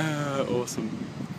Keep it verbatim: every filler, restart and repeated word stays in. Ah, awesome.